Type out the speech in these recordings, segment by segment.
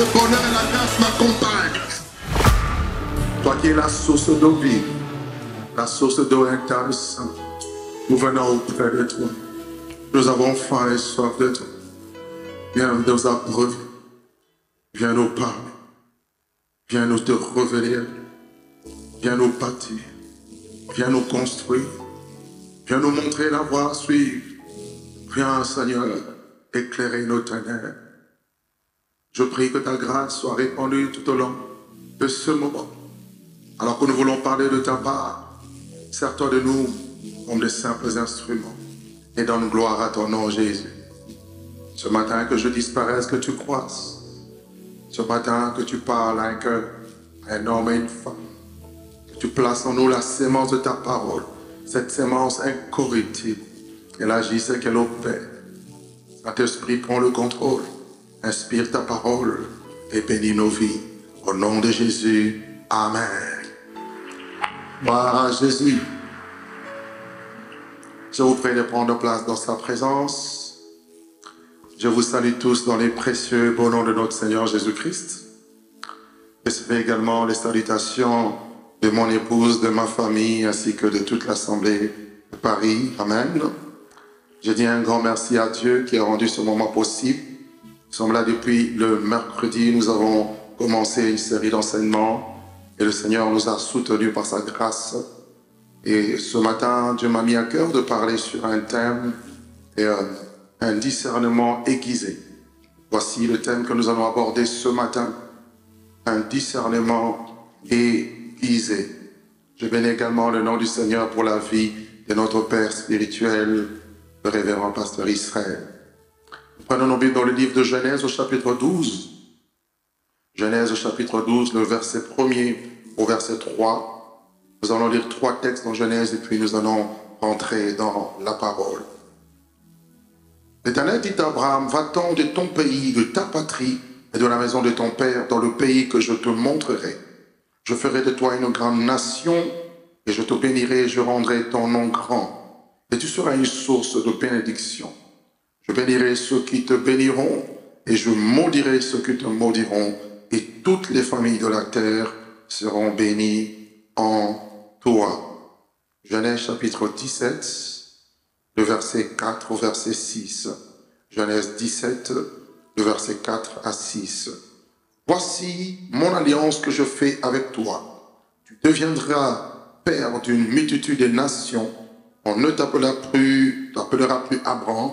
le bonheur et la grâce m'accompagnent. Toi qui es la source d'eau vive, la source d'eau intéressante, nous venons auprès de toi. Nous avons faim et soif de toi. Viens nous abreuver, viens nous parler, viens nous te revenir, viens nous bâtir, viens nous construire, viens nous montrer la voie à suivre. Viens, Seigneur, éclairer nos ténèbres. Je prie que ta grâce soit répandue tout au long de ce moment. Alors que nous voulons parler de ta part, sers-toi de nous comme des simples instruments et donne gloire à ton nom, Jésus. Ce matin, que je disparaisse, que tu croisses. Ce matin, que tu parles à un cœur, à un homme et une femme. Que tu places en nous la sémence de ta parole, cette sémence incorruptible. Qu'elle agisse et qu'elle opère. Saint-Esprit, prends le contrôle. Inspire ta parole et bénis nos vies. Au nom de Jésus, Amen. Gloire à Jésus. Je vous prie de prendre place dans sa présence. Je vous salue tous dans les précieux beaux noms de notre Seigneur Jésus-Christ. Je fais également les salutations de mon épouse, de ma famille, ainsi que de toute l'Assemblée de Paris. Amen. Je dis un grand merci à Dieu qui a rendu ce moment possible. Nous sommes là depuis le mercredi. Nous avons commencé une série d'enseignements et le Seigneur nous a soutenus par sa grâce. Et ce matin, Dieu m'a mis à cœur de parler sur un thème et un discernement aiguisé. Voici le thème que nous allons aborder ce matin. Un discernement aiguisé. Je bénis également le nom du Seigneur pour la vie de notre Père spirituel, le révérend pasteur Israël. Prenons nos Bibles dans le livre de Genèse au chapitre 12. Genèse au chapitre 12, le verset 1er au verset 3. Nous allons lire trois textes dans Genèse et puis nous allons rentrer dans la parole. L'Éternel dit à Abraham, va-t'en de ton pays, de ta patrie et de la maison de ton père dans le pays que je te montrerai. Je ferai de toi une grande nation et je te bénirai et je rendrai ton nom grand. Et tu seras une source de bénédiction. Je bénirai ceux qui te béniront, et je maudirai ceux qui te maudiront, et toutes les familles de la terre seront bénies en toi. Genèse chapitre 17, le verset 4 au verset 6. Genèse 17, le verset 4 à 6. Voici mon alliance que je fais avec toi. Tu deviendras père d'une multitude de nations. On ne t'appellera plus Abram,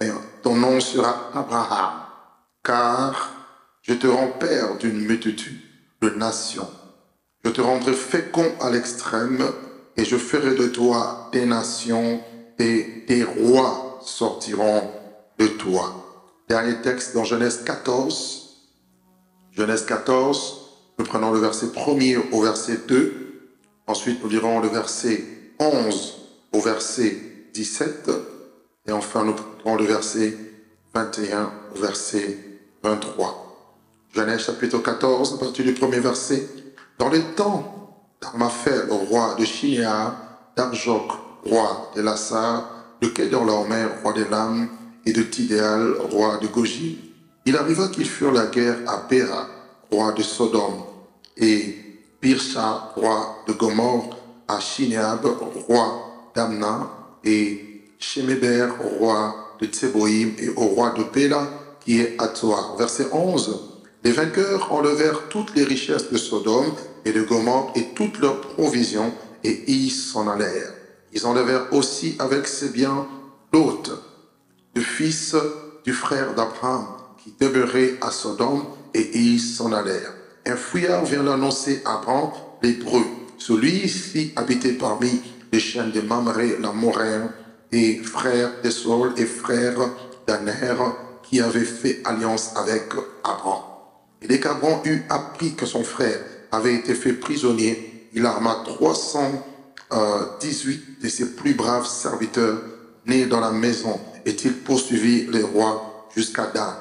mais ton nom sera Abraham, car je te rends père d'une multitude de nations. Je te rendrai fécond à l'extrême, et je ferai de toi des nations, et des rois sortiront de toi. Dernier texte dans Genèse 14. Genèse 14, nous prenons le verset 1er au verset 2. Ensuite, nous lirons le verset 11. Au verset 17, et enfin nous prenons le verset 21 au verset 23. Genèse chapitre 14, à partir du premier verset. Dans le temps d'Armaphel, roi de Shinéar, d'Arjok, roi de Lassar, de Kedorlaomer, roi de Lam, et de Tidéal, roi de Gojim, il arriva qu'ils furent la guerre à Béra, roi de Sodome, et Birsha, roi de Gomorre, à Shinéab, roi d'Amna, et Shemeber, roi de Tseboïm, et au roi de Péla, qui est à Tsoar. Verset 11. Les vainqueurs enlevèrent toutes les richesses de Sodome et de Gomorrhe et toutes leurs provisions, et ils s'en allèrent. Ils enlevèrent aussi avec ses biens Lot, le fils du frère d'Abraham, qui demeurait à Sodome, et ils s'en allèrent. Un fuyard vient l'annoncer à Abraham, l'Hébreu. Celui-ci habitait parmi les chaînes de Mamré, l'Amoréen, et frère d'Esol et frère d'Aner, qui avait fait alliance avec Abraham. Et dès qu'Abraham eut appris que son frère avait été fait prisonnier, il arma 318 de ses plus braves serviteurs nés dans la maison, et il poursuivit les rois jusqu'à Dan.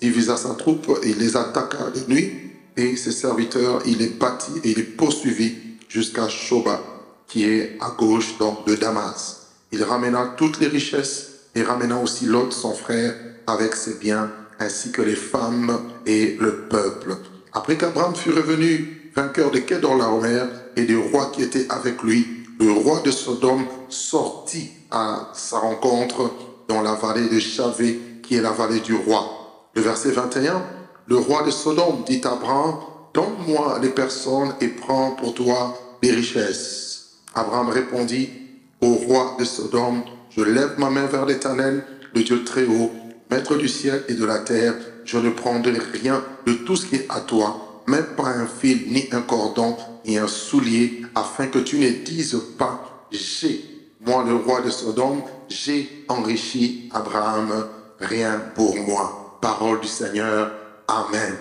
Il divisa sa troupe et il les attaqua de nuit, et ses serviteurs, il les battit et il les poursuivit jusqu'à Shoba, qui est à gauche donc de Damas. Il ramena toutes les richesses et ramena aussi Lot, son frère, avec ses biens ainsi que les femmes et le peuple. Après qu'Abraham fut revenu, vainqueur de Kedorlaomer et du roi qui était avec lui, le roi de Sodome sortit à sa rencontre dans la vallée de Chavé, qui est la vallée du roi. Le verset 21, le roi de Sodome dit à Abraham, « Donne-moi les personnes et prends pour toi les richesses. » Abraham répondit au roi de Sodome, « Je lève ma main vers l'Éternel, le Dieu très haut, maître du ciel et de la terre. Je ne prendrai rien de tout ce qui est à toi, même pas un fil, ni un cordon, ni un soulier, afin que tu ne dises pas, j'ai, moi le roi de Sodome, j'ai enrichi Abraham, rien pour moi. » Parole du Seigneur. Amen.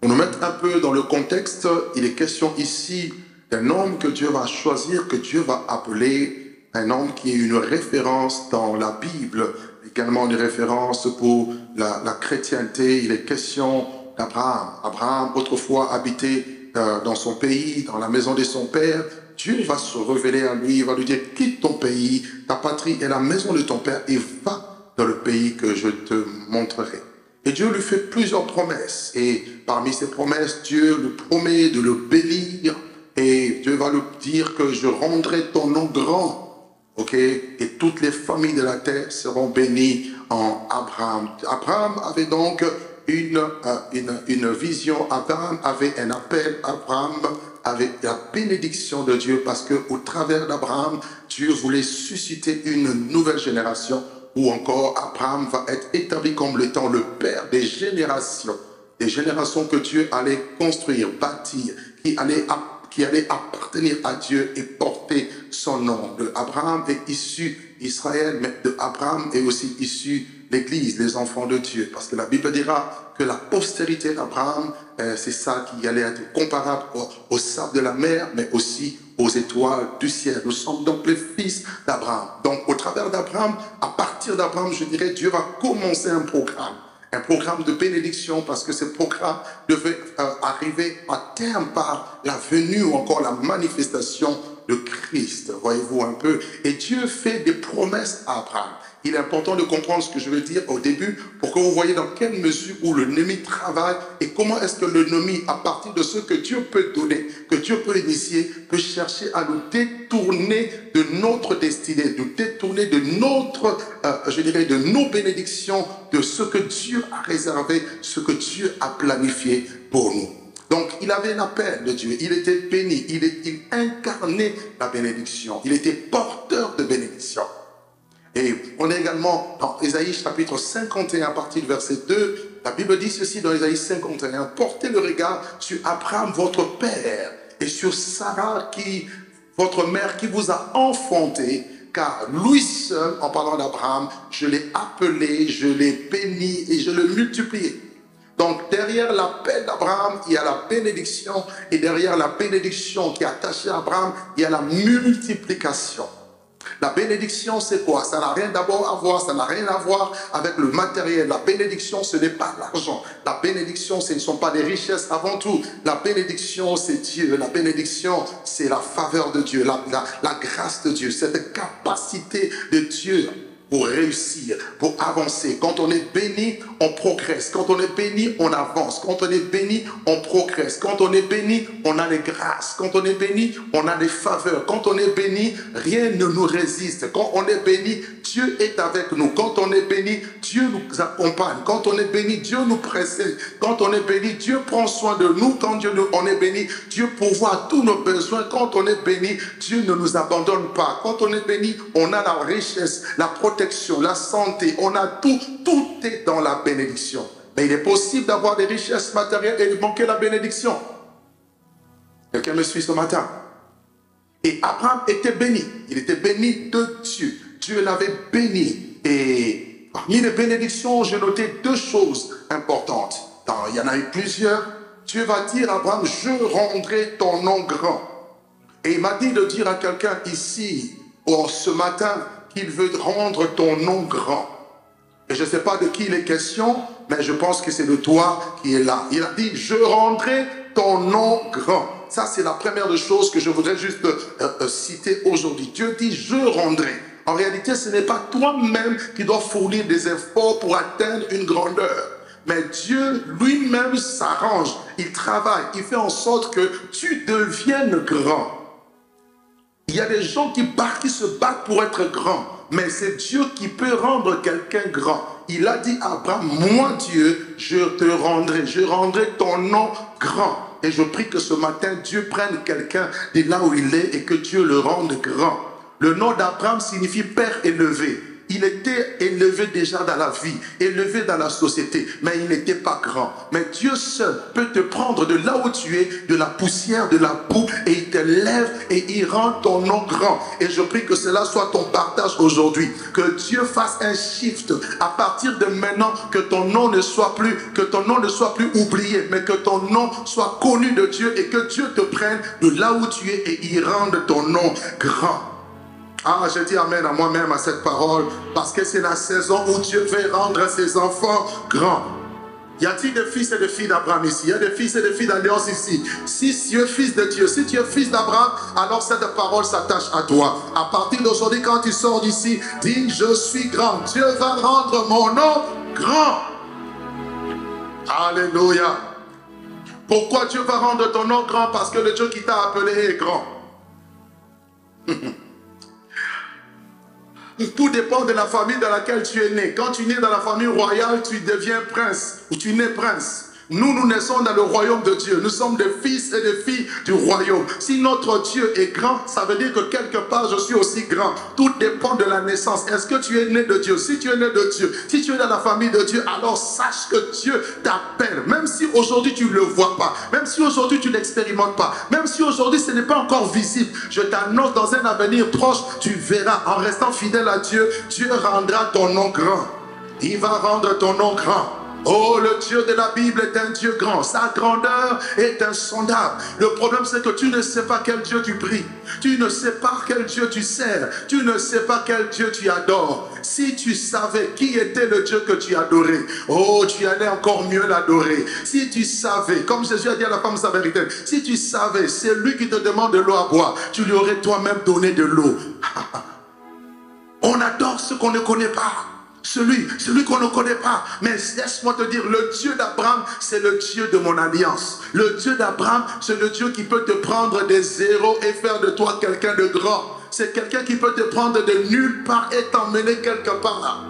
Pour nous mettre un peu dans le contexte, il est question ici d'un homme que Dieu va choisir, que Dieu va appeler, un homme qui est une référence dans la Bible, également une référence pour la chrétienté. Il est question d'Abraham. Abraham, autrefois habité dans son pays, dans la maison de son père, Dieu va se révéler à lui, il va lui dire « Quitte ton pays, ta patrie et la maison de ton père et va dans le pays que je te montrerai. » Et Dieu lui fait plusieurs promesses. Et parmi ces promesses, Dieu lui promet de le bénir. Et Dieu va lui dire que je rendrai ton nom grand. Okay? Et toutes les familles de la terre seront bénies en Abraham. Abraham avait donc une vision. Abraham avait un appel. Abraham avec la bénédiction de Dieu, parce qu'au travers d'Abraham, Dieu voulait susciter une nouvelle génération, ou encore Abraham va être établi comme étant le père des générations que Dieu allait construire, bâtir, qui allait appartenir à Dieu et porter son nom. De Abraham est issu Israël, mais de Abraham est aussi issu l'Église, les enfants de Dieu, parce que la Bible dira que la postérité d'Abraham, c'est ça qui allait être comparable au sable de la mer, mais aussi aux étoiles du ciel. Nous sommes donc les fils d'Abraham. Donc, au travers d'Abraham, à partir d'Abraham, je dirais, Dieu va commencer un programme de bénédiction, parce que ce programme devait arriver à terme par la venue ou encore la manifestation de Christ, voyez-vous un peu. Et Dieu fait des promesses à Abraham. Il est important de comprendre ce que je veux dire au début pour que vous voyez dans quelle mesure où l'ennemi travaille et comment est-ce que l'ennemi, à partir de ce que Dieu peut donner, que Dieu peut initier, peut chercher à nous détourner de notre destinée, nous détourner de notre, je dirais, de nos bénédictions, de ce que Dieu a réservé, ce que Dieu a planifié pour nous. Donc, il avait l'appel de Dieu, il était béni, il incarnait la bénédiction, il était porteur de bénédiction. Et on est également dans Ésaïe chapitre 51, à partir du verset 2, la Bible dit ceci dans Ésaïe 51, « Portez le regard sur Abraham, votre père, et sur Sarah, votre mère, qui vous a enfanté, car lui seul, en parlant d'Abraham, je l'ai appelé, je l'ai béni et je l'ai multiplié. » Donc, derrière l'appel d'Abraham, il y a la bénédiction, et derrière la bénédiction qui est attachée à Abraham, il y a la multiplication. La bénédiction, c'est quoi? Ça n'a rien d'abord à voir, ça n'a rien à voir avec le matériel. La bénédiction, ce n'est pas l'argent. La bénédiction, ce ne sont pas les richesses avant tout. La bénédiction, c'est Dieu. La bénédiction, c'est la faveur de Dieu, la grâce de Dieu, cette capacité de Dieu pour réussir, pour avancer. Quand on est béni, on progresse. Quand on est béni, on avance. Quand on est béni, on progresse. Quand on est béni, on a les grâces. Quand on est béni, on a les faveurs. Quand on est béni, rien ne nous résiste. Quand on est béni, Dieu est avec nous. Quand on est béni, Dieu nous accompagne. Quand on est béni, Dieu nous précède. Quand on est béni, Dieu prend soin de nous. Quand on est béni, Dieu pourvoit tous nos besoins. Quand on est béni, Dieu ne nous abandonne pas. Quand on est béni, on a la richesse, la protection, la santé. On a tout. Tout est dans la bénédiction. Mais il est possible d'avoir des richesses matérielles et de manquer la bénédiction. Quelqu'un me suit ce matin? Et Abraham était béni. Il était béni de Dieu. Dieu l'avait béni. Et parmi les bénédictions, j'ai noté deux choses importantes. Il y en a eu plusieurs. Dieu va dire à Abraham, je rendrai ton nom grand. Et il m'a dit de dire à quelqu'un ici, oh, ce matin, qu'il veut rendre ton nom grand. Et je ne sais pas de qui il est question, mais je pense que c'est de toi qui est là. Il a dit, je rendrai ton nom grand. Ça, c'est la première des choses que je voudrais juste citer aujourd'hui. Dieu dit, je rendrai. En réalité, ce n'est pas toi-même qui dois fournir des efforts pour atteindre une grandeur. Mais Dieu lui-même s'arrange, il travaille, il fait en sorte que tu deviennes grand. Il y a des gens qui se battent pour être grands, mais c'est Dieu qui peut rendre quelqu'un grand. Il a dit à Abraham, moi Dieu, je te rendrai, ton nom grand. Et je prie que ce matin, Dieu prenne quelqu'un de là où il est et que Dieu le rende grand. Le nom d'Abraham signifie Père élevé. Il était élevé déjà dans la vie, élevé dans la société, mais il n'était pas grand. Mais Dieu seul peut te prendre de là où tu es, de la poussière, de la boue, et il te lève et il rend ton nom grand. Et je prie que cela soit ton partage aujourd'hui. Que Dieu fasse un shift à partir de maintenant, que ton nom ne soit plus, oublié, mais que ton nom soit connu de Dieu et que Dieu te prenne de là où tu es et il rende ton nom grand. Ah, je dis amen à moi-même à cette parole, parce que c'est la saison où Dieu veut rendre ses enfants grands. Y a-t-il des fils et des filles d'Abraham ici? Y a des fils et des filles d'Alliance ici? Si tu es fils de Dieu, si tu es fils d'Abraham, alors cette parole s'attache à toi. À partir d'aujourd'hui, quand tu sors d'ici, dis, je suis grand. Dieu va rendre mon nom grand. Alléluia. Pourquoi Dieu va rendre ton nom grand? Parce que le Dieu qui t'a appelé est grand. Tout dépend de la famille dans laquelle tu es né. Quand tu es né dans la famille royale, tu deviens prince ou tu nais prince. Nous, nous naissons dans le royaume de Dieu. Nous sommes des fils et des filles du royaume. Si notre Dieu est grand, ça veut dire que quelque part, je suis aussi grand. Tout dépend de la naissance. Est-ce que tu es né de Dieu? Si tu es né de Dieu, si tu es dans la famille de Dieu, alors sache que Dieu t'appelle. Même si aujourd'hui, tu ne le vois pas. Même si aujourd'hui, tu n'expérimentes pas. Même si aujourd'hui, ce n'est pas encore visible. Je t'annonce, dans un avenir proche, tu verras. En restant fidèle à Dieu, Dieu rendra ton nom grand. Il va rendre ton nom grand. Oh, le Dieu de la Bible est un Dieu grand. Sa grandeur est insondable. Le problème, c'est que tu ne sais pas quel Dieu tu pries. Tu ne sais pas quel Dieu tu sers. Tu ne sais pas quel Dieu tu adores. Si tu savais qui était le Dieu que tu adorais, oh, tu allais encore mieux l'adorer. Si tu savais, comme Jésus a dit à la femme samaritaine, si tu savais, c'est lui qui te demande de l'eau à boire, tu lui aurais toi-même donné de l'eau. On adore ce qu'on ne connaît pas. Celui qu'on ne connaît pas. Mais laisse-moi te dire, le Dieu d'Abraham, c'est le Dieu de mon alliance. Le Dieu d'Abraham, c'est le Dieu qui peut te prendre des zéros et faire de toi quelqu'un de grand. C'est quelqu'un qui peut te prendre de nulle part et t'emmener quelque part là.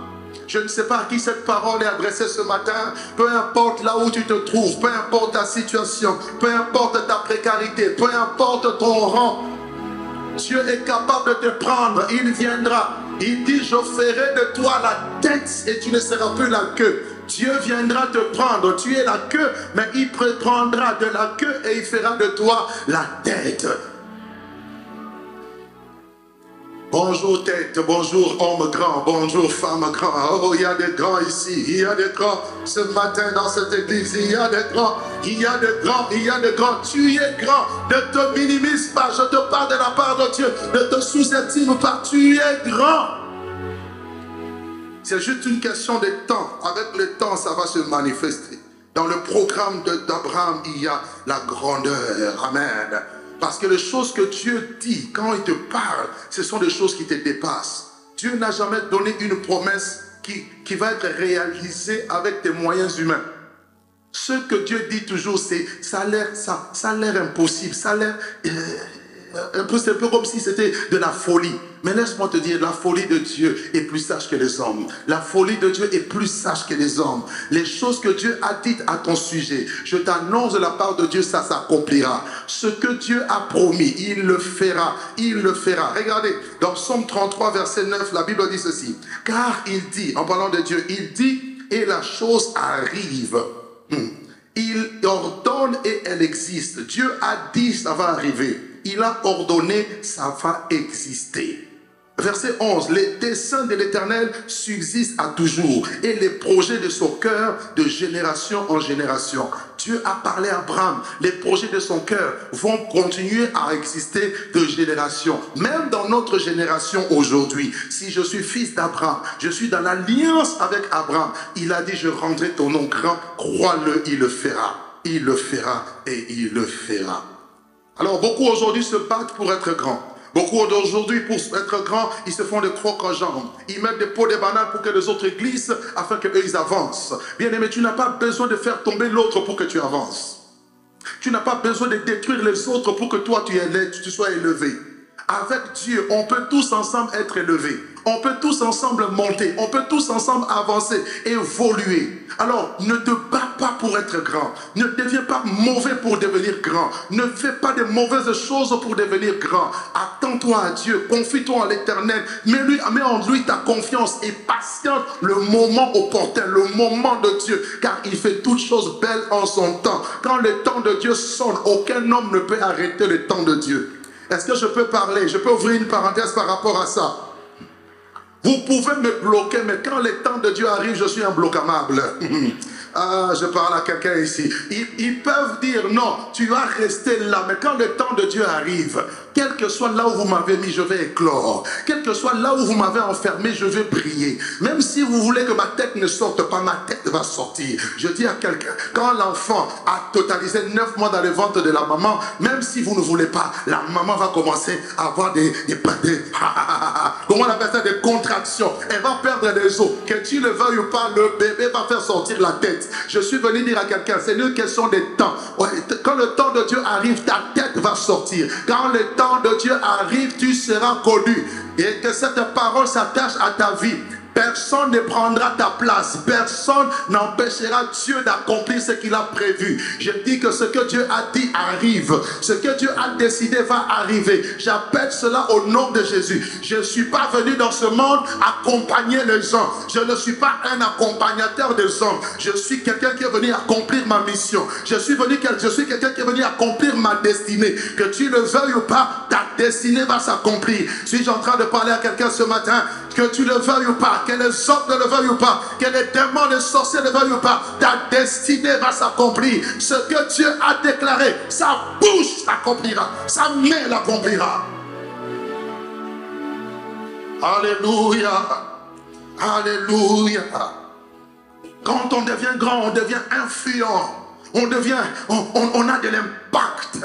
Je ne sais pas à qui cette parole est adressée ce matin. Peu importe là où tu te trouves, peu importe ta situation, peu importe ta précarité, peu importe ton rang, Dieu est capable de te prendre. Il viendra. Il dit, je ferai de toi la tête et tu ne seras plus la queue. Dieu viendra te prendre. Tu es la queue, mais il prendra de la queue et il fera de toi la tête. Bonjour tête, bonjour homme grand, bonjour femme grand. Oh, il y a des grands ici, il y a des grands ce matin dans cette église, il y a des grands, tu es grand, ne te minimise pas, je te parle de la part de Dieu, ne te sous-estime pas, tu es grand. C'est juste une question de temps, avec le temps ça va se manifester. Dans le programme d'Abraham, il y a la grandeur, amen. Parce que les choses que Dieu dit, quand il te parle, ce sont des choses qui te dépassent. Dieu n'a jamais donné une promesse qui va être réalisée avec tes moyens humains. Ce que Dieu dit toujours, c'est ça a l'air impossible, ça a l'air... c'est un peu comme si c'était de la folie. Mais laisse-moi te dire, la folie de Dieu est plus sage que les hommes. La folie de Dieu est plus sage que les hommes. Les choses que Dieu a dites à ton sujet, je t'annonce de la part de Dieu, ça s'accomplira. Ce que Dieu a promis, il le fera. Il le fera. Regardez, dans Psaume 33, verset 9, la Bible dit ceci. Car il dit, en parlant de Dieu, il dit, et la chose arrive. Il ordonne et elle existe. Dieu a dit, ça va arriver. Il a ordonné, ça va exister. Verset 11, les desseins de l'Éternel subsistent à toujours et les projets de son cœur de génération en génération. Dieu a parlé à Abraham, les projets de son cœur vont continuer à exister de génération. Même dans notre génération aujourd'hui, si je suis fils d'Abraham, je suis dans l'alliance avec Abraham, il a dit je rendrai ton nom grand, crois-le, il le fera et il le fera. Alors beaucoup aujourd'hui se battent pour être grands. Beaucoup d'aujourd'hui, pour être grands, ils se font des crocs en jambes. Ils mettent des pots de bananes pour que les autres glissent, afin qu'eux, ils avancent. Bien-aimé, tu n'as pas besoin de faire tomber l'autre pour que tu avances. Tu n'as pas besoin de détruire les autres pour que toi, tu sois élevé. Avec Dieu, on peut tous ensemble être élevés. On peut tous ensemble monter. On peut tous ensemble avancer, évoluer. Alors, ne te bats pas pour être grand. Ne deviens pas mauvais pour devenir grand. Ne fais pas de mauvaises choses pour devenir grand. Attends-toi à Dieu. Confie-toi à l'Éternel. Mets en lui ta confiance et patiente le moment opportun, le moment de Dieu. Car il fait toutes choses belles en son temps. Quand le temps de Dieu sonne, aucun homme ne peut arrêter le temps de Dieu. Est-ce que je peux parler? Je peux ouvrir une parenthèse par rapport à ça. Vous pouvez me bloquer, mais quand le temps de Dieu arrive, je suis imbloquable. Ah, je parle à quelqu'un ici. Ils peuvent dire, non, tu vas rester là, mais quand le temps de Dieu arrive, quel que soit là où vous m'avez mis, je vais éclore. Quel que soit là où vous m'avez enfermé, je vais briller. Même si vous voulez que ma tête ne sorte pas, ma tête va sortir. Je dis à quelqu'un, quand l'enfant a totalisé 9 mois dans le ventre de la maman, même si vous ne voulez pas, la maman va commencer à avoir des comment on appelle ça, des contractions. Elle va perdre des os. Que tu le veuilles ou pas, le bébé va faire sortir la tête. Je suis venu dire à quelqu'un, c'est une question de temps. Quand le temps de Dieu arrive, ta tête va sortir. Quand le temps de Dieu arrive, tu seras connu. Et que cette parole s'attache à ta vie. Personne ne prendra ta place. Personne n'empêchera Dieu d'accomplir ce qu'il a prévu. Je dis que ce que Dieu a dit arrive. Ce que Dieu a décidé va arriver. J'appelle cela au nom de Jésus. Je ne suis pas venu dans ce monde accompagner les gens. Je ne suis pas un accompagnateur des hommes. Je suis quelqu'un qui est venu accomplir ma mission. Je suis quelqu'un qui est venu accomplir ma destinée. Que tu le veuilles ou pas, ta destinée va s'accomplir. Suis-je en train de parler à quelqu'un ce matin? Que tu le veuilles ou pas, que les hommes ne le veuillent ou pas, que les démons, les sorciers ne le veuillent ou pas, ta destinée va s'accomplir. Ce que Dieu a déclaré, sa bouche l'accomplira, sa main l'accomplira. Alléluia, alléluia. Quand on devient grand, on devient influent, on a de l'impact.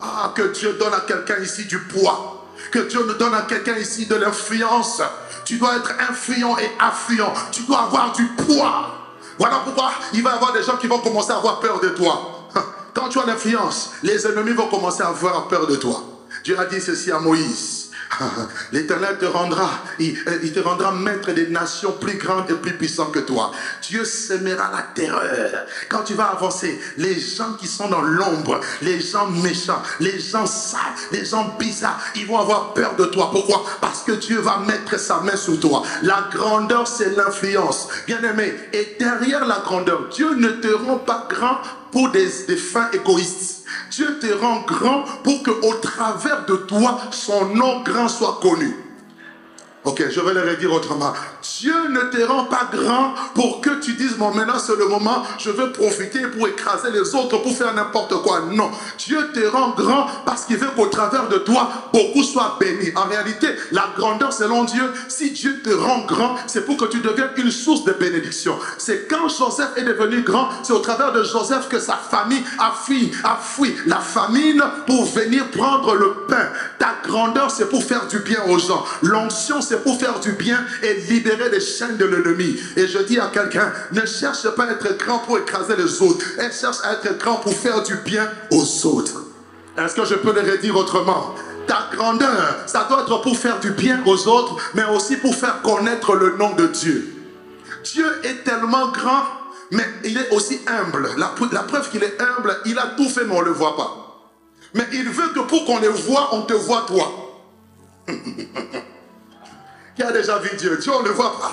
Ah, que Dieu donne à quelqu'un ici du poids. Que Dieu nous donne à quelqu'un ici de l'influence. Tu dois être influent et affluent. Tu dois avoir du poids. Voilà pourquoi il va y avoir des gens qui vont commencer à avoir peur de toi. Quand tu as l'influence, les ennemis vont commencer à avoir peur de toi. Dieu a dit ceci à Moïse. L'Éternel te rendra, il te rendra maître des nations plus grandes et plus puissantes que toi. Dieu sèmera la terreur. Quand tu vas avancer, les gens qui sont dans l'ombre, les gens méchants, les gens sales, les gens bizarres, ils vont avoir peur de toi. Pourquoi? Parce que Dieu va mettre sa main sur toi. La grandeur, c'est l'influence. Bien-aimé, et derrière la grandeur, Dieu ne te rend pas grand pour des fins égoïstes. Dieu te rend grand pour qu'au travers de toi, son nom grand soit connu. Ok, je vais le redire autrement. Dieu ne te rend pas grand pour que tu dises, bon, maintenant c'est le moment, je veux profiter pour écraser les autres, pour faire n'importe quoi. Non, Dieu te rend grand parce qu'il veut qu'au travers de toi, beaucoup soient bénis. En réalité, la grandeur selon Dieu, si Dieu te rend grand, c'est pour que tu deviennes une source de bénédiction. C'est quand Joseph est devenu grand, c'est au travers de Joseph que sa famille a fui la famine pour venir prendre le pain. Ta grandeur, c'est pour faire du bien aux gens. L'onction, c'est pour faire du bien et libérer les chaînes de l'ennemi. Et je dis à quelqu'un, ne cherche pas à être grand pour écraser les autres. Elle cherche à être grand pour faire du bien aux autres. Est-ce que je peux le redire autrement? Ta grandeur, ça doit être pour faire du bien aux autres, mais aussi pour faire connaître le nom de Dieu. Dieu est tellement grand, mais il est aussi humble. La preuve qu'il est humble, il a tout fait, mais on ne le voit pas. Mais il veut que pour qu'on le voit, on te voit toi. Qui a déjà vu Dieu? Dieu, on ne le voit pas.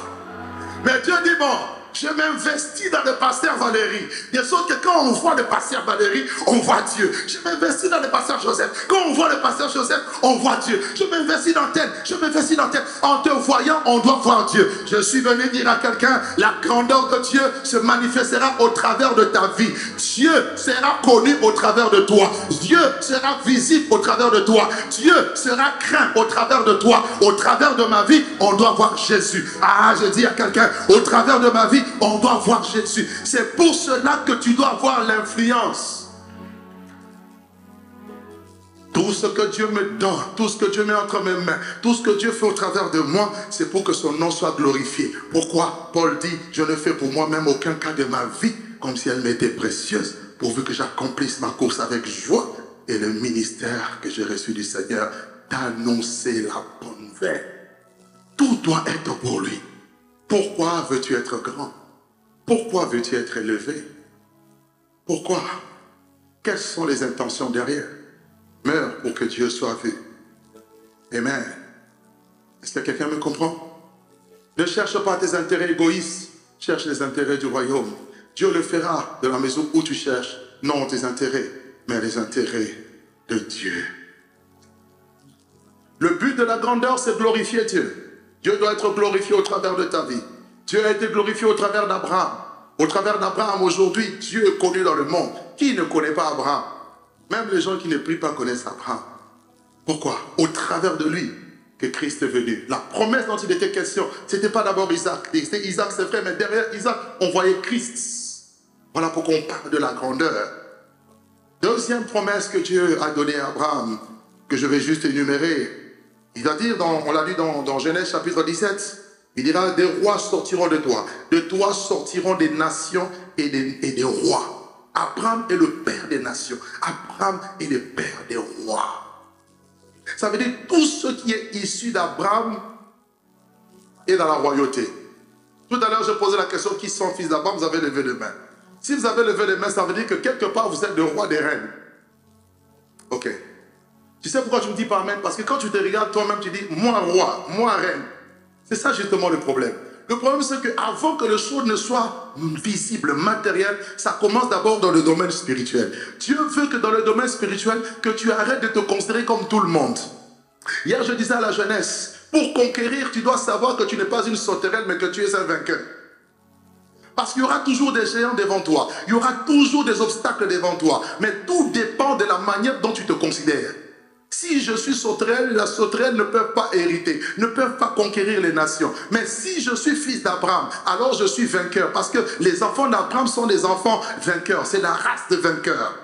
Mais Dieu dit, bon, je m'investis dans le pasteur Valérie. De sorte que quand on voit le pasteur Valérie, on voit Dieu. Je m'investis dans le pasteur Joseph. Quand on voit le pasteur Joseph, on voit Dieu. Je m'investis dans tel, je m'investis dans tel. En te voyant, on doit voir Dieu. Je suis venu dire à quelqu'un, la grandeur de Dieu se manifestera au travers de ta vie. Dieu sera connu au travers de toi. Dieu sera visible au travers de toi. Dieu sera craint au travers de toi. Au travers de ma vie, on doit voir Jésus. Ah, je dis à quelqu'un, au travers de ma vie, on doit voir Jésus. C'est pour cela que tu dois avoir l'influence. Tout ce que Dieu me donne, tout ce que Dieu met entre mes mains, tout ce que Dieu fait au travers de moi, c'est pour que son nom soit glorifié. Pourquoi? Paul dit, je ne fais pour moi-même aucun cas de ma vie, comme si elle m'était précieuse, pourvu que j'accomplisse ma course avec joie et le ministère que j'ai reçu du Seigneur d'annoncer la bonne nouvelle. Tout doit être pour lui. Pourquoi veux-tu être grand? Pourquoi veux-tu être élevé? Pourquoi? Quelles sont les intentions derrière? Meurs pour que Dieu soit vu. Amen. Est-ce que quelqu'un me comprend? Ne cherche pas tes intérêts égoïstes. Cherche les intérêts du royaume. Dieu le fera de la maison où tu cherches. Non tes intérêts, mais les intérêts de Dieu. Le but de la grandeur, c'est glorifier Dieu. Dieu doit être glorifié au travers de ta vie. Dieu a été glorifié au travers d'Abraham. Au travers d'Abraham, aujourd'hui, Dieu est connu dans le monde. Qui ne connaît pas Abraham? Même les gens qui ne prient pas connaissent Abraham. Pourquoi? Au travers de lui que Christ est venu. La promesse dont il était question, ce n'était pas d'abord Isaac. C'était Isaac, c'est vrai, mais derrière Isaac, on voyait Christ. Voilà pourquoi on parle de la grandeur. Deuxième promesse que Dieu a donnée à Abraham, que je vais juste énumérer. Il va dire, on l'a lu dans Genèse chapitre 17, il dira, des rois sortiront de toi sortiront des nations et des rois. Abraham est le père des nations. Abraham est le père des rois. Ça veut dire tout ce qui est issu d'Abraham est dans la royauté. Tout à l'heure, je posais la question, qui sont fils d'Abraham? Vous avez levé les mains. Si vous avez levé les mains, ça veut dire que quelque part, vous êtes le roi des reines. Ok. Tu sais pourquoi je ne dis pas amen? Parce que quand tu te regardes toi-même, tu dis, moi roi, moi reine. C'est ça justement le problème. Le problème, c'est qu'avant que les choses ne soient visibles, matérielles, ça commence d'abord dans le domaine spirituel. Dieu veut que dans le domaine spirituel, que tu arrêtes de te considérer comme tout le monde. Hier, je disais à la jeunesse, pour conquérir, tu dois savoir que tu n'es pas une sauterelle, mais que tu es un vainqueur. Parce qu'il y aura toujours des géants devant toi. Il y aura toujours des obstacles devant toi. Mais tout dépend de la manière dont tu te considères. Si je suis sauterelle, la sauterelle ne peut pas hériter, ne peut pas conquérir les nations. Mais si je suis fils d'Abraham, alors je suis vainqueur. Parce que les enfants d'Abraham sont des enfants vainqueurs. C'est la race de vainqueurs.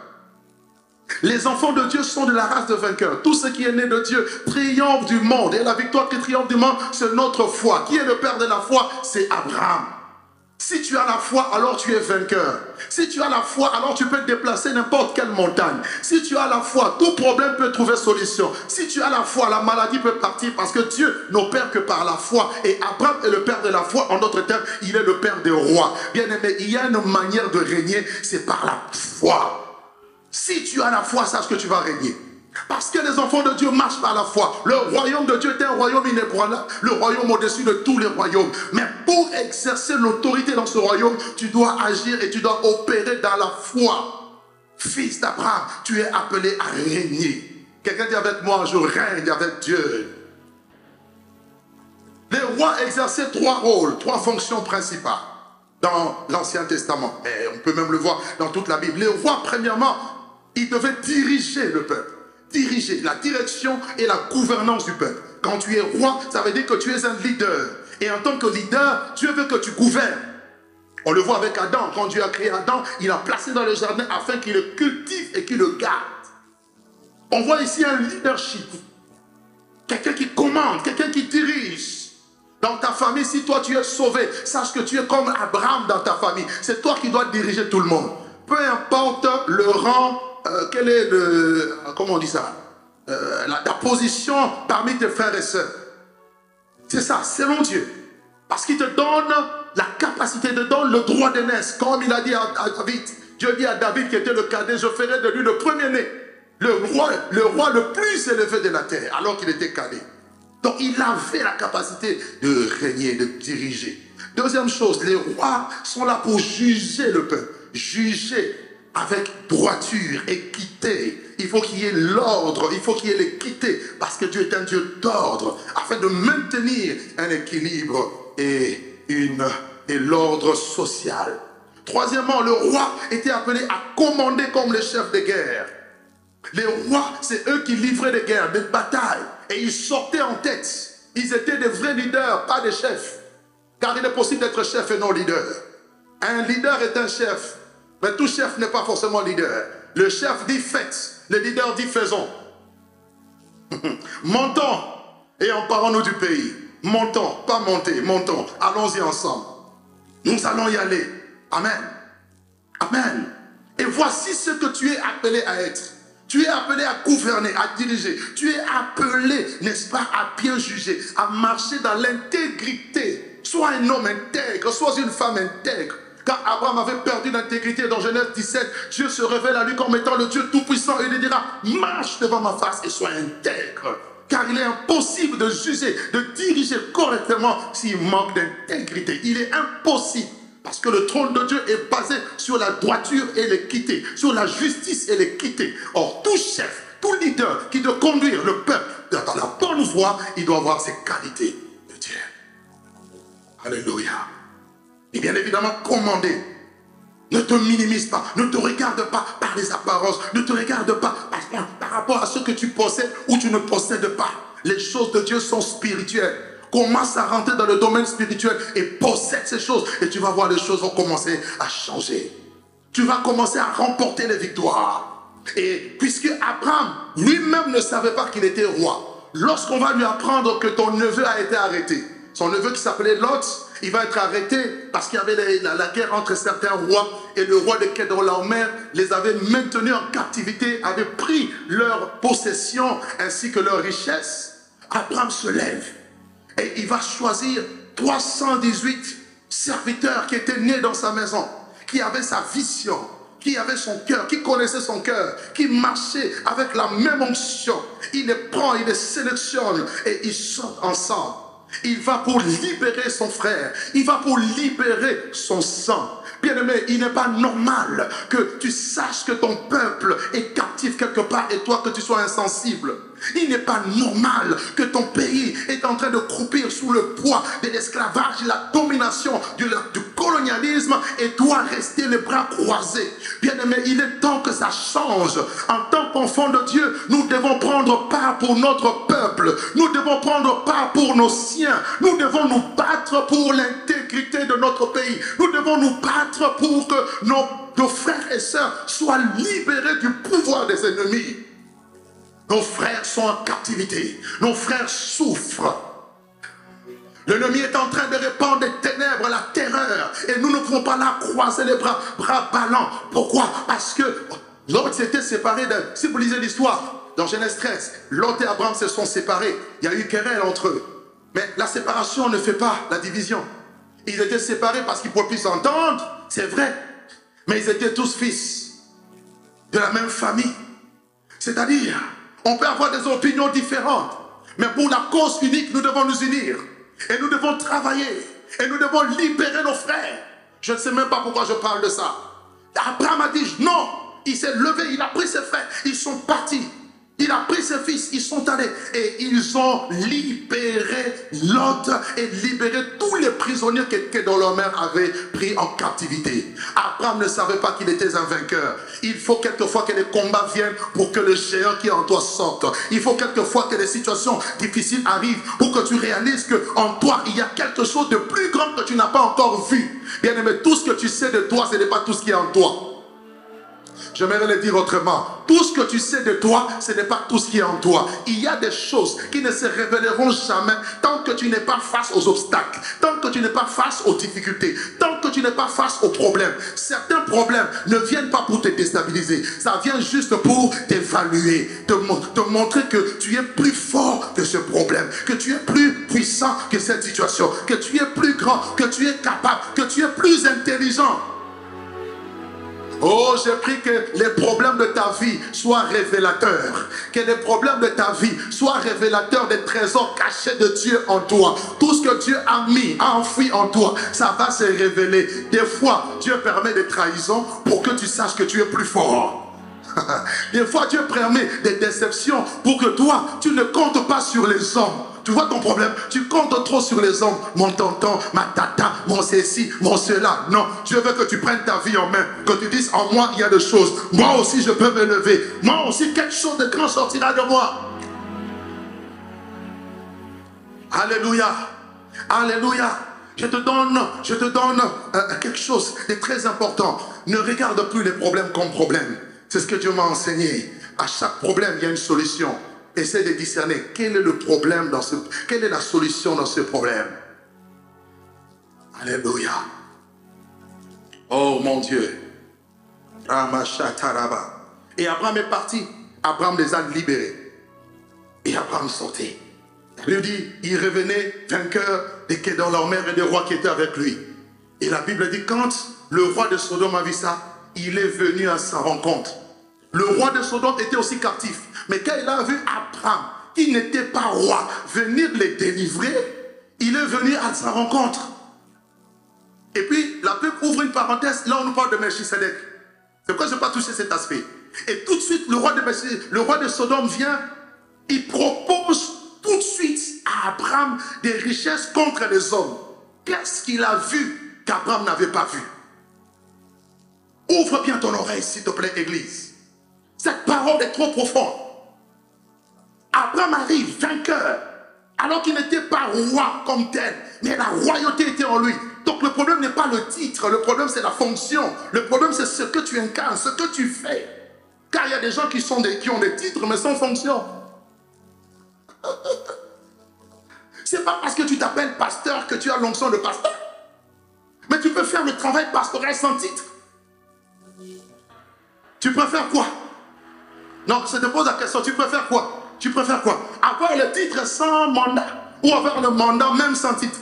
Les enfants de Dieu sont de la race de vainqueurs. Tout ce qui est né de Dieu triomphe du monde. Et la victoire qui triomphe du monde, c'est notre foi. Qui est le père de la foi? C'est Abraham. Si tu as la foi, alors tu es vainqueur. Si tu as la foi, alors tu peux déplacer n'importe quelle montagne. Si tu as la foi, tout problème peut trouver solution. Si tu as la foi, la maladie peut partir parce que Dieu n'opère que par la foi. Et Abraham est le père de la foi. En d'autres termes, il est le père des rois. Bien-aimé, il y a une manière de régner, c'est par la foi. Si tu as la foi, sache que tu vas régner. Parce que les enfants de Dieu marchent par la foi. Le royaume de Dieu est un royaume inébranlable, le royaume au-dessus de tous les royaumes. Mais pour exercer l'autorité dans ce royaume, tu dois agir et tu dois opérer dans la foi. Fils d'Abraham, tu es appelé à régner. Quelqu'un dit avec moi, je règne avec Dieu. Les rois exerçaient trois rôles, trois fonctions principales dans l'Ancien Testament. Et on peut même le voir dans toute la Bible. Les rois, premièrement, ils devaient diriger le peuple. Diriger, la direction et la gouvernance du peuple. Quand tu es roi, ça veut dire que tu es un leader. Et en tant que leader, Dieu veut que tu gouvernes. On le voit avec Adam. Quand Dieu a créé Adam, il l'a placé dans le jardin afin qu'il le cultive et qu'il le garde. On voit ici un leadership. Quelqu'un qui commande, quelqu'un qui dirige. Dans ta famille, si toi tu es sauvé, sache que tu es comme Abraham dans ta famille. C'est toi qui dois diriger tout le monde. Peu importe le rang, quelle est comment on dit ça, la position parmi tes frères et sœurs. C'est ça, selon Dieu. Parce qu'il te donne la capacité, te donne le droit de naître. Comme il a dit à David, Dieu dit à David qui était le cadet, je ferai de lui le premier-né, le roi le plus élevé de la terre, alors qu'il était cadet. Donc il avait la capacité de régner, de diriger. Deuxième chose, les rois sont là pour juger le peuple. Juger avec droiture, équité. Il faut qu'il y ait l'ordre, il faut qu'il y ait l'équité, parce que Dieu est un Dieu d'ordre, afin de maintenir un équilibre et l'ordre social. Troisièmement, le roi était appelé à commander comme le chef de guerre. Les rois, c'est eux qui livraient des guerres, des batailles, et ils sortaient en tête. Ils étaient des vrais leaders, pas des chefs, car il est possible d'être chef et non leader. Un leader est un chef. Mais tout chef n'est pas forcément leader. Le chef dit « faites », le leader dit « faisons ». Montons et emparons-nous du pays. Montons, pas monter, montons. Allons-y ensemble. Nous allons y aller. Amen. Amen. Et voici ce que tu es appelé à être. Tu es appelé à gouverner, à diriger. Tu es appelé, n'est-ce pas, à bien juger, à marcher dans l'intégrité. Sois un homme intègre, sois une femme intègre. Car Abraham avait perdu l'intégrité dans Genèse 17. Dieu se révèle à lui comme étant le Dieu Tout-Puissant. Il lui dira, marche devant ma face et sois intègre. Car il est impossible de juger, de diriger correctement s'il manque d'intégrité. Il est impossible. Parce que le trône de Dieu est basé sur la droiture et l'équité, sur la justice et l'équité. Or, tout chef, tout leader qui doit conduire le peuple dans la bonne voie, il doit avoir ces qualités de Dieu. Alléluia. Et bien évidemment, commandez. Ne te minimise pas, ne te regarde pas par les apparences, ne te regarde pas par rapport à ce que tu possèdes ou tu ne possèdes pas. Les choses de Dieu sont spirituelles. Commence à rentrer dans le domaine spirituel et possède ces choses. Et tu vas voir, les choses vont commencer à changer. Tu vas commencer à remporter les victoires. Et puisque Abraham lui-même ne savait pas qu'il était roi, lorsqu'on va lui apprendre que ton neveu a été arrêté, son neveu qui s'appelait Lot, il va être arrêté parce qu'il y avait la guerre entre certains rois, et le roi de Kedorlaomer les avait maintenus en captivité, avait pris leur possession ainsi que leur richesse. Abraham se lève. Et il va choisir 318 serviteurs qui étaient nés dans sa maison, qui avaient sa vision, qui avaient son cœur, qui connaissaient son cœur, qui marchaient avec la même onction. Il les prend, il les sélectionne et ils sortent ensemble. Il va pour libérer son frère, il va pour libérer son sang. Bien-aimé, il n'est pas normal que tu saches que ton peuple est captif quelque part et toi que tu sois insensible. Il n'est pas normal que ton pays est en train de croupir sous le poids de l'esclavage, de la domination, du colonialisme, et toi rester les bras croisés. Bien-aimé, il est temps que ça change. En tant qu'enfant de Dieu, nous devons prendre part pour notre peuple. Nous devons prendre part pour nos siens. Nous devons nous battre pour l'intégrité de notre pays. Nous devons nous battre pour que nos frères et sœurs soient libérés du pouvoir des ennemis. Nos frères sont en captivité. Nos frères souffrent. L'ennemi est en train de répandre des ténèbres, la terreur. Et nous ne pouvons pas la croiser les bras ballants. Pourquoi? Parce que Lot s'était séparé d'eux. Si vous lisez l'histoire, dans Genèse 13, Lot et Abraham se sont séparés. Il y a eu querelle entre eux. Mais la séparation ne fait pas la division. Ils étaient séparés parce qu'ils ne pouvaient plus s'entendre. C'est vrai. Mais ils étaient tous fils de la même famille. C'est-à-dire... on peut avoir des opinions différentes, mais pour la cause unique, nous devons nous unir. Et nous devons travailler. Et nous devons libérer nos frères. Je ne sais même pas pourquoi je parle de ça. Abraham a dit non. Il s'est levé, il a pris ses frères, ils sont partis. Il a pris ses fils, ils sont allés. Et ils ont libéré Lot et libéré tous les prisonniers que Kedorlaomer avait pris en captivité. Abraham ne savait pas qu'il était un vainqueur. Il faut quelquefois que les combats viennent pour que le géant qui est en toi sorte. Il faut quelquefois que les situations difficiles arrivent pour que tu réalises qu'en toi, il y a quelque chose de plus grand que tu n'as pas encore vu. Bien-aimé, tout ce que tu sais de toi, ce n'est pas tout ce qui est en toi. J'aimerais le dire autrement. Tout ce que tu sais de toi, ce n'est pas tout ce qui est en toi. Il y a des choses qui ne se révéleront jamais tant que tu n'es pas face aux obstacles, tant que tu n'es pas face aux difficultés, tant que tu n'es pas face aux problèmes. Certains problèmes ne viennent pas pour te déstabiliser. Ça vient juste pour t'évaluer, te montrer que tu es plus fort que ce problème, que tu es plus puissant que cette situation, que tu es plus grand, que tu es capable, que tu es plus intelligent. Oh, j'ai pris que les problèmes de ta vie soient révélateurs. Que les problèmes de ta vie soient révélateurs des trésors cachés de Dieu en toi. Tout ce que Dieu a mis, a enfoui en toi, ça va se révéler. Des fois, Dieu permet des trahisons pour que tu saches que tu es plus fort. Des fois, Dieu permet des déceptions pour que toi, tu ne comptes pas sur les hommes. Tu vois ton problème, tu comptes trop sur les hommes. Mon tonton, ma tata, mon ceci, mon cela. Non, Dieu veut que tu prennes ta vie en main. Que tu dises, en moi, il y a des choses. Moi aussi, je peux me lever. Moi aussi, quelque chose de grand sortira de moi. Alléluia. Alléluia. Je te donne quelque chose de très important. Ne regarde plus les problèmes comme problèmes. C'est ce que Dieu m'a enseigné. À chaque problème, il y a une solution. essaie de discerner quel est le problème, quelle est la solution dans ce problème. Alléluia. Oh mon Dieu. Ramachataraba. Et Abraham est parti. Abraham les a libérés. Et Abraham sortait. La Bible dit, il revenait vainqueur dans leur mère et des rois qui étaient avec lui. Et la Bible dit, quand le roi de Sodome a vu ça, il est venu à sa rencontre. Le roi de Sodome était aussi captif. Mais quand il a vu Abraham, qui n'était pas roi, venir les délivrer, il est venu à sa rencontre. Et puis, la Bible ouvre une parenthèse. Là, on nous parle de Melchisedec. C'est pourquoi je n'ai pas touché cet aspect. Et tout de suite, le roi de Sodome vient, il propose tout de suite à Abraham des richesses contre les hommes. Qu'est-ce qu'il a vu qu'Abraham n'avait pas vu? Ouvre bien ton oreille, s'il te plaît, Église. Cette parole est trop profonde. Abraham arrive vainqueur, alors qu'il n'était pas roi comme tel, mais la royauté était en lui. Donc le problème n'est pas le titre, le problème c'est la fonction, le problème c'est ce que tu incarnes, ce que tu fais. Car il y a des gens qui ont des titres mais sans fonction. C'est pas parce que tu t'appelles pasteur que tu as l'onction de pasteur. Mais tu peux faire le travail pastoral sans titre. Tu préfères quoi? Non, je te pose la question, tu préfères quoi? Tu préfères quoi? Avoir le titre sans mandat ou avoir le mandat même sans titre?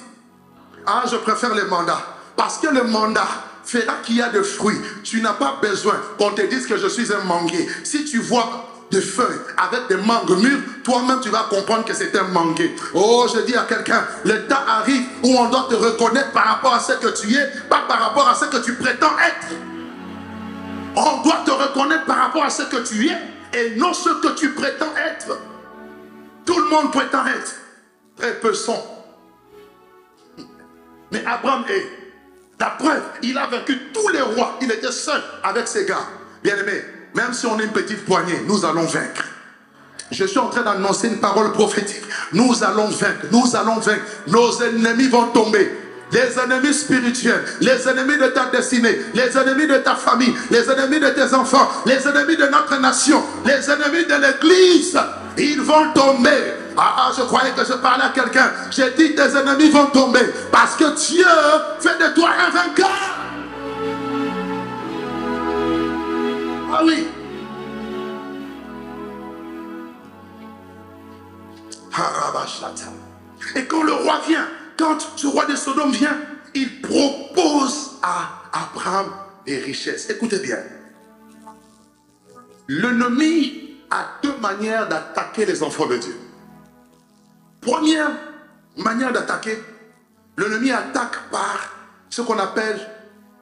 Ah, je préfère le mandat. Parce que le mandat fera qu'il y a de fruits. Tu n'as pas besoin qu'on te dise que je suis un manguier. Si tu vois des feuilles avec des mangues mûres, toi-même tu vas comprendre que c'est un manguier. Oh, je dis à quelqu'un, le temps arrive où on doit te reconnaître par rapport à ce que tu es, pas par rapport à ce que tu prétends être. On doit te reconnaître par rapport à ce que tu es et non ce que tu prétends être. Tout le monde prétend être. Très peu sont. Mais Abraham est. La preuve, il a vaincu tous les rois. Il était seul avec ses gars. Bien-aimés, même si on est une petite poignée, nous allons vaincre. Je suis en train d'annoncer une parole prophétique. Nous allons vaincre, nous allons vaincre. Nos ennemis vont tomber. Les ennemis spirituels, les ennemis de ta destinée, les ennemis de ta famille, les ennemis de tes enfants, les ennemis de notre nation, les ennemis de l'église, ils vont tomber. Ah, je croyais que je parlais à quelqu'un. J'ai dit tes ennemis vont tomber parce que Dieu fait de toi un vainqueur. Ah oui. Et quand le roi vient, quand ce roi de Sodome vient, il propose à Abraham des richesses. Écoutez bien. L'ennemi a deux manières d'attaquer les enfants de Dieu. Première manière d'attaquer, l'ennemi attaque par ce qu'on appelle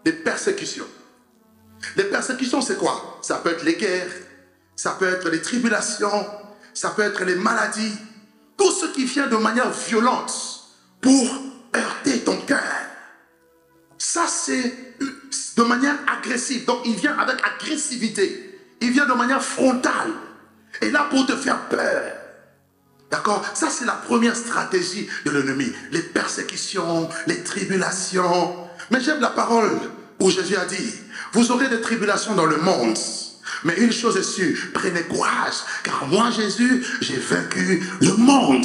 des persécutions. Les persécutions, c'est quoi? Ça peut être les guerres, ça peut être les tribulations, ça peut être les maladies. Tout ce qui vient de manière violente pour heurter ton cœur. Ça, c'est de manière agressive. Donc, il vient avec agressivité. Il vient de manière frontale. Et là, pour te faire peur. D'accord? Ça, c'est la première stratégie de l'ennemi. Les persécutions, les tribulations. Mais j'aime la parole où Jésus a dit, vous aurez des tribulations dans le monde. Mais une chose est sûre, prenez courage. Car moi, Jésus, j'ai vaincu le monde.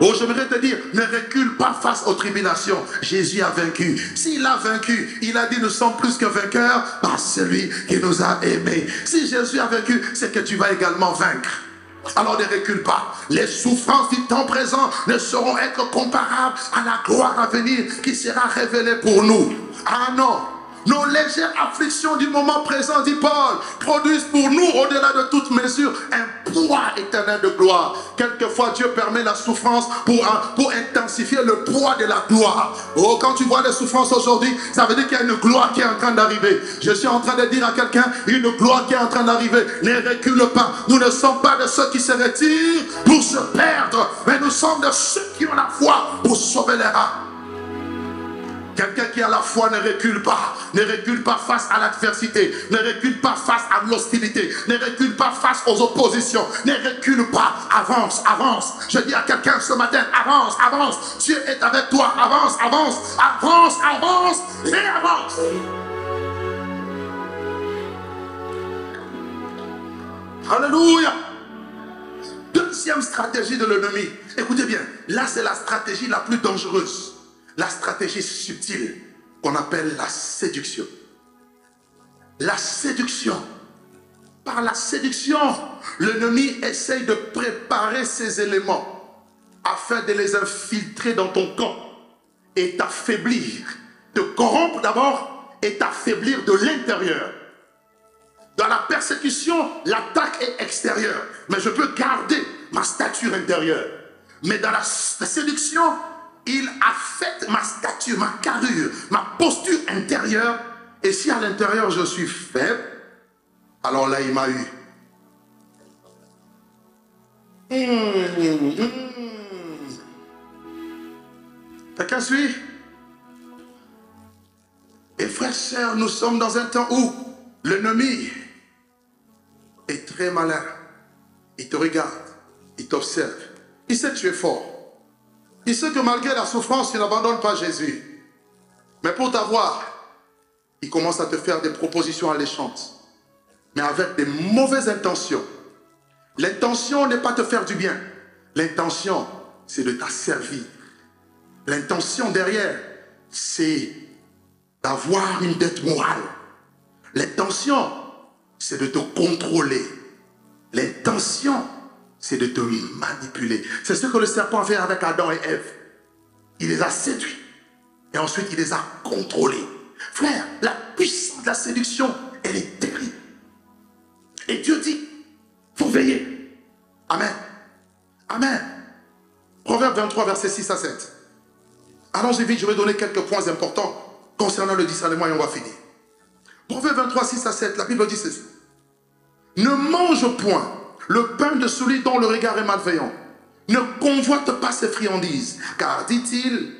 Oh, je voudrais te dire, ne recule pas face aux tribulations. Jésus a vaincu. S'il a vaincu, il a dit, nous sommes plus que vainqueurs par celui qui nous a aimés. Si Jésus a vaincu, c'est que tu vas également vaincre. Alors ne recule pas. Les souffrances du temps présent ne seront être comparables à la gloire à venir qui sera révélée pour nous. Ah non, nos légères afflictions du moment présent, dit Paul, produisent pour nous, au-delà de toute mesure, un poids éternel de gloire. Quelquefois, Dieu permet la souffrance pour intensifier le poids de la gloire. Oh, quand tu vois les souffrances aujourd'hui, ça veut dire qu'il y a une gloire qui est en train d'arriver. Je suis en train de dire à quelqu'un, une gloire qui est en train d'arriver. Ne recule pas. Nous ne sommes pas de ceux qui se retirent pour se perdre, mais nous sommes de ceux qui ont la foi pour sauver les rats. Quelqu'un qui a la foi ne recule pas. Ne recule pas face à l'adversité. Ne recule pas face à l'hostilité. Ne recule pas face aux oppositions. Ne recule pas. Avance, avance. Je dis à quelqu'un ce matin, avance, avance. Dieu est avec toi. Avance, avance, avance, avance et avance. Alléluia. deuxième stratégie de l'ennemi. Écoutez bien, là c'est la stratégie la plus dangereuse. La stratégie subtile qu'on appelle la séduction. La séduction. Par la séduction, l'ennemi essaye de préparer ces éléments afin de les infiltrer dans ton camp et t'affaiblir. Te corrompre d'abord et t'affaiblir de l'intérieur. Dans la persécution, l'attaque est extérieure. Mais je peux garder ma stature intérieure. Mais dans la séduction, il affecte ma stature, ma carrure, ma posture intérieure. Et si à l'intérieur je suis faible, alors là il m'a eu. Quelqu'un suit? Et frères, sœurs, nous sommes dans un temps où l'ennemi est très malin. Il te regarde, il t'observe. Il sait que tu es fort. Il sait que malgré la souffrance, tu n'abandonnes pas Jésus. Mais pour t'avoir, il commence à te faire des propositions alléchantes, mais avec des mauvaises intentions. L'intention n'est pas te faire du bien. L'intention, c'est de t'asservir. L'intention derrière, c'est d'avoir une dette morale. L'intention, c'est de te contrôler. L'intention, c'est de te manipuler. C'est ce que le serpent fait avec Adam et Ève. Il les a séduits et ensuite il les a contrôlés. Frère, la puissance de la séduction, elle est terrible. Et Dieu dit, il faut veiller. Amen. Amen. Proverbe 23, versets 6 à 7. Allons-y vite, je vais donner quelques points importants concernant le discernement et on va finir. Proverbe 23, 6 à 7, la Bible dit ceci. Ne mange point le pain de celui dont le regard est malveillant. Ne convoite pas ses friandises, car, dit-il,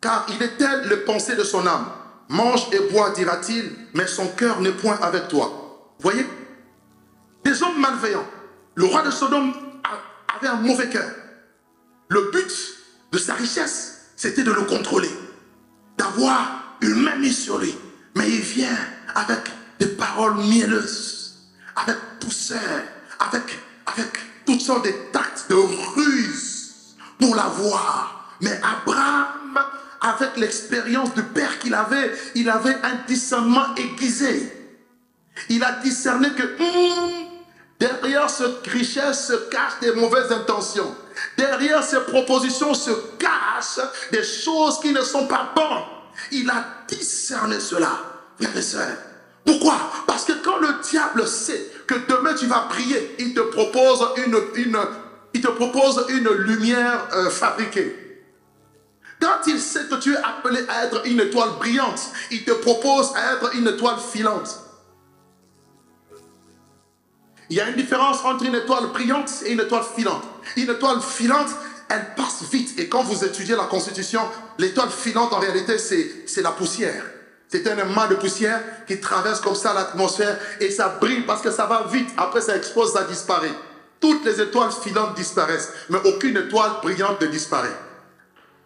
car il est tel le pensée de son âme. Mange et bois, dira-t-il, mais son cœur n'est point avec toi. Voyez, des hommes malveillants. Le roi de Sodome avait un mauvais cœur. Le but de sa richesse, c'était de le contrôler, d'avoir une mainmise sur lui. Mais il vient avec des paroles mielleuses, avec douceur, avec toutes sortes de tactes, de ruses pour l'avoir. Mais Abraham, avec l'expérience du père qu'il avait, il avait un discernement aiguisé. Il a discerné que derrière cette richesse se cachent des mauvaises intentions. Derrière ces propositions se cachent des choses qui ne sont pas bonnes. Il a discerné cela, frères et sœurs. Pourquoi? Parce que quand le diable sait que demain tu vas prier, il te propose une lumière fabriquée. Quand il sait que tu es appelé à être une étoile brillante, il te propose à être une étoile filante. Il y a une différence entre une étoile brillante et une étoile filante. Une étoile filante, elle passe vite. Et quand vous étudiez la Constitution, l'étoile filante, en réalité, c'est la poussière. C'est un amas de poussière qui traverse comme ça l'atmosphère et ça brille parce que ça va vite. Après, ça explose, ça disparaît. Toutes les étoiles filantes disparaissent, mais aucune étoile brillante ne disparaît.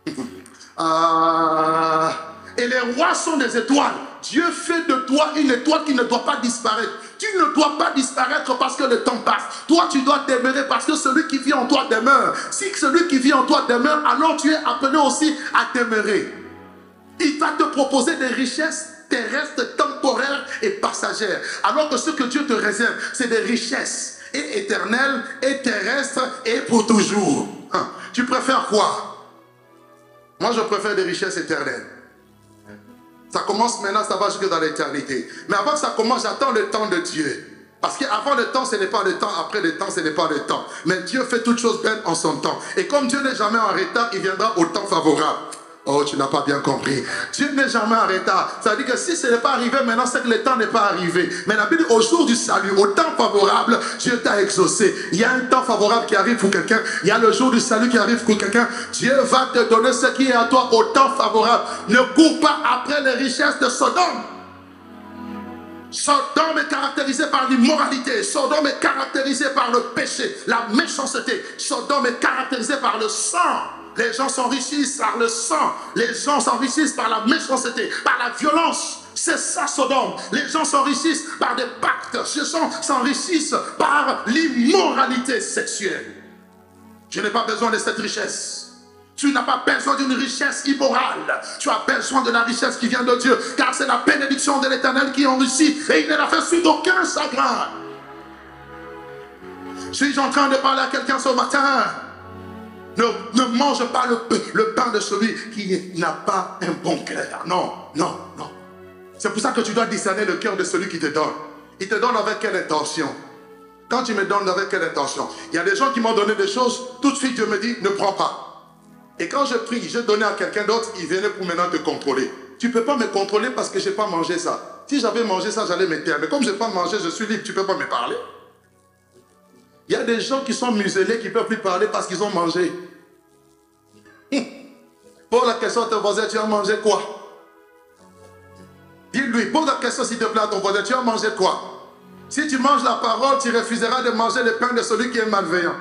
Et les rois sont des étoiles. Dieu fait de toi une étoile qui ne doit pas disparaître. Tu ne dois pas disparaître parce que le temps passe. Toi, tu dois demeurer parce que celui qui vit en toi demeure. Si celui qui vit en toi demeure, alors tu es appelé aussi à demeurer. Il va te proposer des richesses terrestres, temporaires et passagères. Alors que ce que Dieu te réserve, c'est des richesses et éternelles et terrestres et pour toujours. Hein? Tu préfères quoi? Moi, je préfère des richesses éternelles. Ça commence maintenant, ça va jusque dans l'éternité. Mais avant que ça commence, j'attends le temps de Dieu. Parce qu'avant le temps, ce n'est pas le temps. Après le temps, ce n'est pas le temps. Mais Dieu fait toutes choses belles en son temps. Et comme Dieu n'est jamais en retard, il viendra au temps favorable. Oh, tu n'as pas bien compris. Dieu n'est jamais en retard. Ça veut dire que si ce n'est pas arrivé maintenant, c'est que le temps n'est pas arrivé. Mais la Bible, au jour du salut, au temps favorable, Dieu t'a exaucé. Il y a un temps favorable qui arrive pour quelqu'un. Il y a le jour du salut qui arrive pour quelqu'un. Dieu va te donner ce qui est à toi au temps favorable. Ne cours pas après les richesses de Sodome. Sodome est caractérisé par l'immoralité. Sodome est caractérisé par le péché, la méchanceté. Sodome est caractérisé par le sang. Les gens s'enrichissent par le sang. Les gens s'enrichissent par la méchanceté, par la violence. C'est ça Sodome. Les gens s'enrichissent par des pactes. Les gens s'enrichissent par l'immoralité sexuelle. Je n'ai pas besoin de cette richesse. Tu n'as pas besoin d'une richesse immorale. Tu as besoin de la richesse qui vient de Dieu. Car c'est la bénédiction de l'Éternel qui enrichit. Et il ne la fait suivre d'aucun chagrin. Suis-je en train de parler à quelqu'un ce matin? Ne mange pas le pain de celui qui n'a pas un bon cœur. Non, non, non. C'est pour ça que tu dois discerner le cœur de celui qui te donne. Il te donne avec quelle intention? Quand tu me donnes avec quelle intention? Il y a des gens qui m'ont donné des choses. Tout de suite, Dieu me dit, ne prends pas. Et quand je prie, je donnais à quelqu'un d'autre, il venait pour maintenant te contrôler. Tu ne peux pas me contrôler parce que je n'ai pas mangé ça. Si j'avais mangé ça, j'allais me taire. Mais comme je n'ai pas mangé, je suis libre, tu ne peux pas me parler. Il y a des gens qui sont muselés, qui ne peuvent plus parler parce qu'ils ont mangé. Pose la question à ton voisin, tu as mangé quoi? Dis-lui, pose la question s'il te plaît à ton voisin, tu as mangé quoi? Si tu manges la parole, tu refuseras de manger le pain de celui qui est malveillant.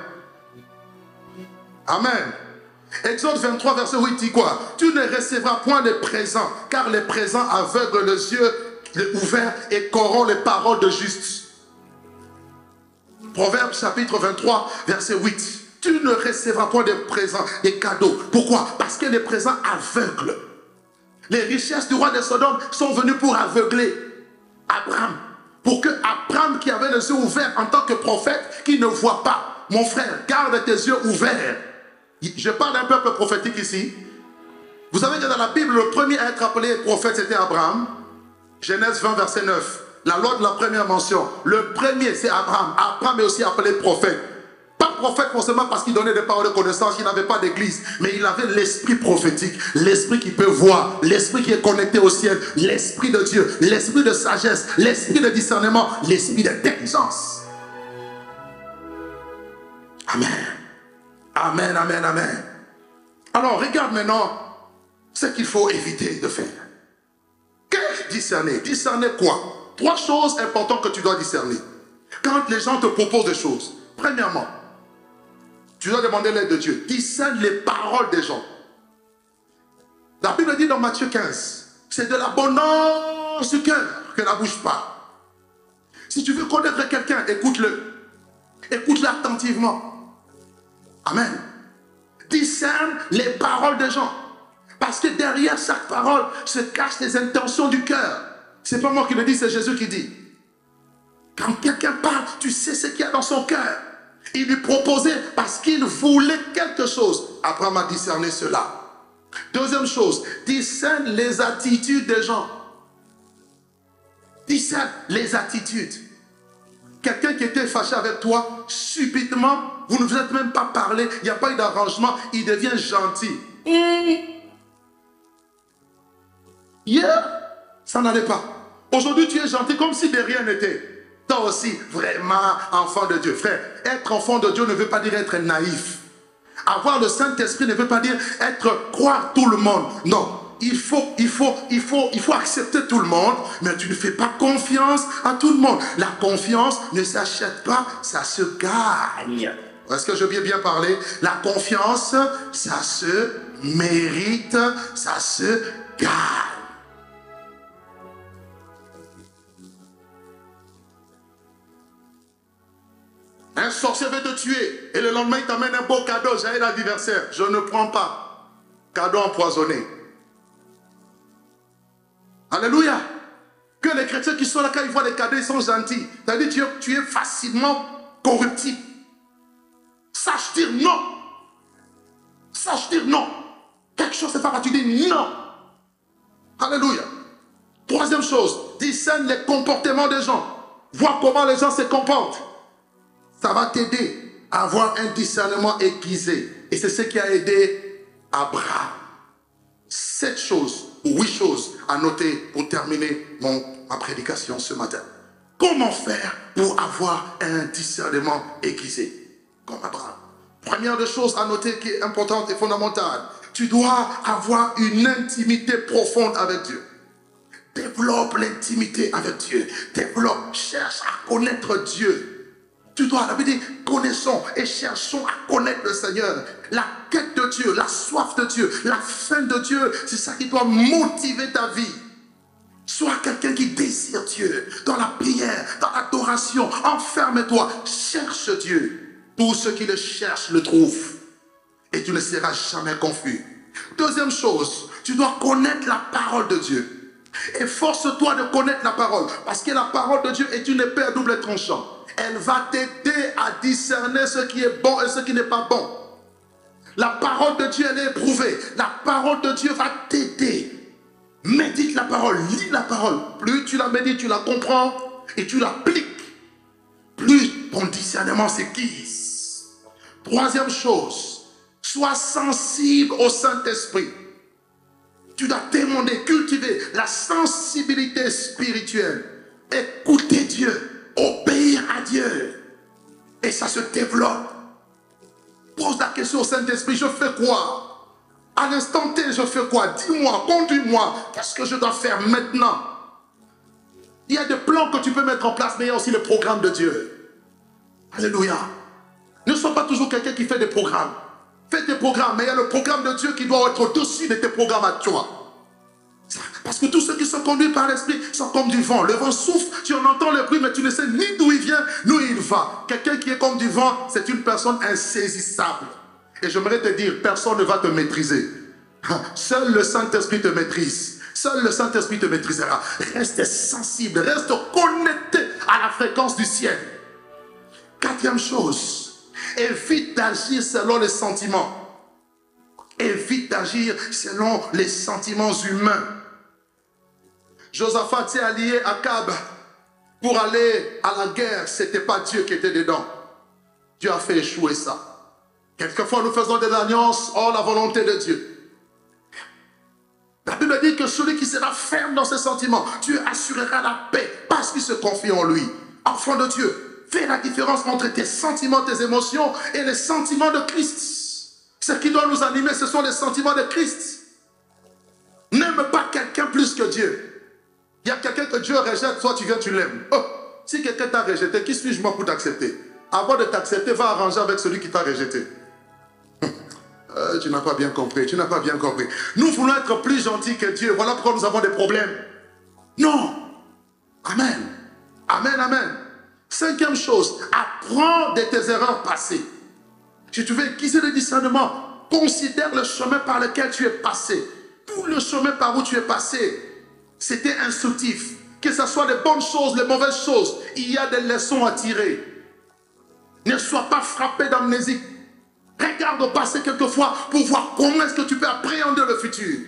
Amen. Exode 23, verset 8 dit quoi? Tu ne recevras point les présents, car les présents aveuglent les yeux ouverts et corrompent les paroles de juste. Proverbe chapitre 23, verset 8. Tu ne recevras point de présents, des cadeaux. Pourquoi? Parce que les présents aveuglent. Les richesses du roi de Sodome sont venues pour aveugler Abraham. Pour que Abraham, qui avait les yeux ouverts en tant que prophète, qui ne voit pas. Mon frère, garde tes yeux ouverts. Je parle d'un peuple prophétique ici. Vous savez que dans la Bible, le premier à être appelé prophète, c'était Abraham. Genèse 20, verset 9. La loi de la première mention. Le premier, c'est Abraham. Abraham est aussi appelé prophète. Pas prophète forcément parce qu'il donnait des paroles de connaissance, il n'avait pas d'église. Mais il avait l'esprit prophétique. L'esprit qui peut voir. L'esprit qui est connecté au ciel. L'esprit de Dieu. L'esprit de sagesse. L'esprit de discernement. L'esprit d'intelligence. Amen. Amen, amen, amen. Alors, regarde maintenant ce qu'il faut éviter de faire. Qu'est-ce que discerner? Discerner quoi? Trois choses importantes que tu dois discerner. Quand les gens te proposent des choses, premièrement, tu dois demander l'aide de Dieu. Discerne les paroles des gens. La Bible dit dans Matthieu 15, c'est de l'abondance du cœur que la bouche parle. Si tu veux connaître quelqu'un, écoute-le. Écoute-le attentivement. Amen. Discerne les paroles des gens. Parce que derrière chaque parole se cachent les intentions du cœur. C'est pas moi qui le dis, c'est Jésus qui dit. Quand quelqu'un parle, tu sais ce qu'il y a dans son cœur. Il lui proposait parce qu'il voulait quelque chose. Abraham a discerné cela. Deuxième chose, discerne les attitudes des gens. Discerne les attitudes. Quelqu'un qui était fâché avec toi, subitement, vous ne vous êtes même pas parlé, il n'y a pas eu d'arrangement, il devient gentil. Hier, ça n'allait pas. Aujourd'hui, tu es gentil comme si de rien n'était. Toi aussi, vraiment enfant de Dieu. Frère, être enfant de Dieu ne veut pas dire être naïf. Avoir le Saint-Esprit ne veut pas dire croire tout le monde. Non. Il faut accepter tout le monde, mais tu ne fais pas confiance à tout le monde. La confiance ne s'achète pas, ça se gagne. Est-ce que je vais bien parler? La confiance, ça se mérite, ça se gagne. Un sorcier veut te tuer et le lendemain il t'amène un beau cadeau. J'ai l'anniversaire, je ne prends pas. Cadeau empoisonné. Alléluia. Que les chrétiens qui sont là, quand ils voient les cadeaux, ils sont gentils. C'est-à-dire que tu es facilement corruptible. Sache dire non. Sache dire non. Quelque chose, c'est pas grave, tu dis non. Alléluia. Troisième chose, discerne les comportements des gens. Vois comment les gens se comportent. Ça va t'aider à avoir un discernement aiguisé. Et c'est ce qui a aidé Abraham. Cette chose. 8 choses à noter pour terminer ma prédication ce matin. Comment faire pour avoir un discernement aiguisé comme Abraham? Première des choses à noter qui est importante et fondamentale, tu dois avoir une intimité profonde avec Dieu. Développe l'intimité avec Dieu. Développe, cherche à connaître Dieu. Tu dois, la Bible dit, connaissons et cherchons à connaître le Seigneur. La quête de Dieu, la soif de Dieu, la faim de Dieu, c'est ça qui doit motiver ta vie. Sois quelqu'un qui désire Dieu, dans la prière, dans l'adoration, enferme-toi, cherche Dieu. Tout ce qui le cherche le trouve. et tu ne seras jamais confus. Deuxième chose, tu dois connaître la parole de Dieu. Efforce-toi de connaître la parole, parce que la parole de Dieu est une épée à double tranchant. Elle va t'aider à discerner ce qui est bon et ce qui n'est pas bon. La parole de Dieu, elle est éprouvée. La parole de Dieu va t'aider. Médite la parole, lis la parole. Plus tu la médites, tu la comprends et tu l'appliques, plus ton discernement s'aiguise. Troisième chose, sois sensible au Saint-Esprit. Tu dois demander, cultiver la sensibilité spirituelle. Écouter Dieu, obéir à Dieu. Et ça se développe. Pose la question au Saint-Esprit, je fais quoi? À l'instant T, je fais quoi? Dis-moi, conduis-moi. Qu'est-ce que je dois faire maintenant? Il y a des plans que tu peux mettre en place, mais il y a aussi le programme de Dieu. Alléluia. Ne sois pas toujours quelqu'un qui fait des programmes. Fais tes programmes, mais il y a le programme de Dieu qui doit être au-dessus de tes programmes à toi. Parce que tous ceux qui sont conduits par l'esprit sont comme du vent. Le vent souffle, tu en entends le bruit, mais tu ne sais ni d'où il vient, ni où il va. Quelqu'un qui est comme du vent, c'est une personne insaisissable. Et j'aimerais te dire, personne ne va te maîtriser. Seul le Saint-Esprit te maîtrise. Seul le Saint-Esprit te maîtrisera. Reste sensible, reste connecté à la fréquence du ciel. Quatrième chose, évite d'agir selon les sentiments. Évite d'agir selon les sentiments humains. Josaphat s'est allié à Akab pour aller à la guerre. Ce n'était pas Dieu qui était dedans. Dieu a fait échouer ça. Quelquefois, nous faisons des alliances hors la volonté de Dieu. La Bible dit que celui qui sera ferme dans ses sentiments, Dieu assurera la paix parce qu'il se confie en lui. Enfant de Dieu, fais la différence entre tes sentiments, tes émotions et les sentiments de Christ. Ce qui doit nous animer, ce sont les sentiments de Christ. N'aime pas quelqu'un plus que Dieu. Il y a quelqu'un que Dieu rejette, toi tu viens, tu l'aimes. Oh, si quelqu'un t'a rejeté, qui suis-je moi pour t'accepter? Avant de t'accepter, va arranger avec celui qui t'a rejeté. Tu n'as pas bien compris, tu n'as pas bien compris. Nous voulons être plus gentils que Dieu. Voilà pourquoi nous avons des problèmes. Non. Amen. Amen, amen. Cinquième chose, apprends de tes erreurs passées. Si tu veux aiguiser le discernement, considère le chemin par lequel tu es passé. Tout le chemin par où tu es passé, c'était instructif. Que ce soit les bonnes choses, les mauvaises choses, il y a des leçons à tirer. Ne sois pas frappé d'amnésie. Regarde au passé quelquefois pour voir comment est-ce que tu peux appréhender le futur.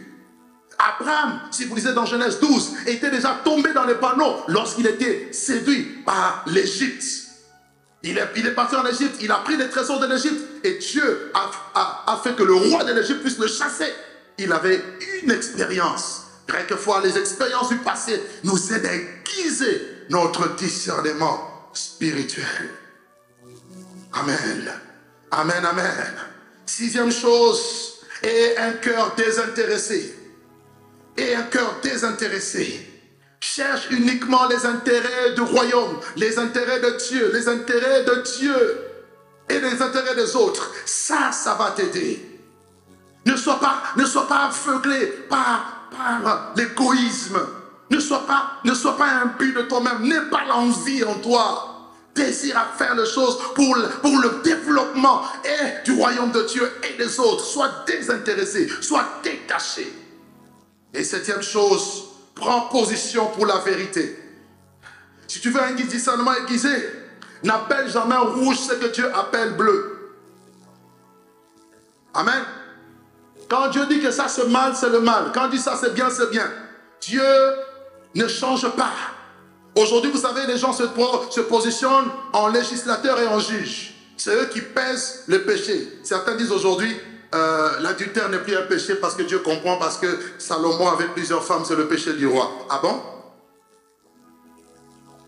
Abraham, si vous lisez dans Genèse 12, était déjà tombé dans les panneaux lorsqu'il était séduit par l'Égypte. Il est parti en Égypte, il a pris les trésors de l'Égypte et Dieu a fait que le roi de l'Égypte puisse le chasser. Il avait une expérience. Quelquefois, les expériences du passé nous aident à aiguiser notre discernement spirituel. Amen. Amen, amen. Sixième chose, et un cœur désintéressé. Et un cœur désintéressé. Cherche uniquement les intérêts du royaume, les intérêts de Dieu, les intérêts de Dieu et les intérêts des autres. Ça va t'aider. Ne sois pas aveuglé par l'égoïsme. Ne sois pas imbu de toi-même. N'aie pas l'envie en toi. Désir à faire les choses pour le développement et du royaume de Dieu et des autres. Sois désintéressé, sois détaché. Et septième chose, prends position pour la vérité. Si tu veux un discernement aiguisé, n'appelle jamais rouge ce que Dieu appelle bleu. Amen. Quand Dieu dit que ça c'est mal, c'est le mal. Quand Dieu dit ça c'est bien, c'est bien. Dieu ne change pas. Aujourd'hui, vous savez, les gens se positionnent en législateurs et en juges. C'est eux qui pèsent le péché. Certains disent aujourd'hui, l'adultère n'est plus un péché parce que Dieu comprend, parce que Salomon avait plusieurs femmes, c'est le péché du roi. Ah bon?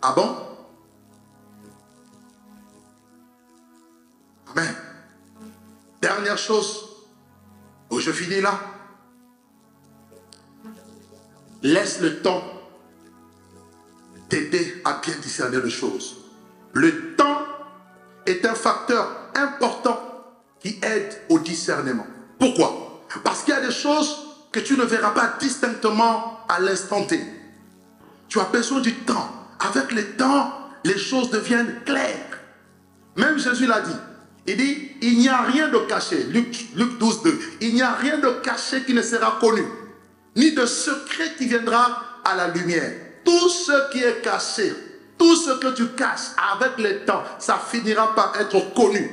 Ah bon? Amen. Dernière chose, où je finis là. Laisse le temps t'aider à bien discerner les choses. Le temps est un facteur important qui aide au discernement. Pourquoi? Parce qu'il y a des choses que tu ne verras pas distinctement à l'instant T. Tu as besoin du temps. Avec le temps, les choses deviennent claires. Même Jésus l'a dit. Il dit, il n'y a rien de caché. Luc 12, 2. Il n'y a rien de caché qui ne sera connu, ni de secret qui viendra à la lumière. Tout ce qui est caché, tout ce que tu caches avec le temps, ça finira par être connu.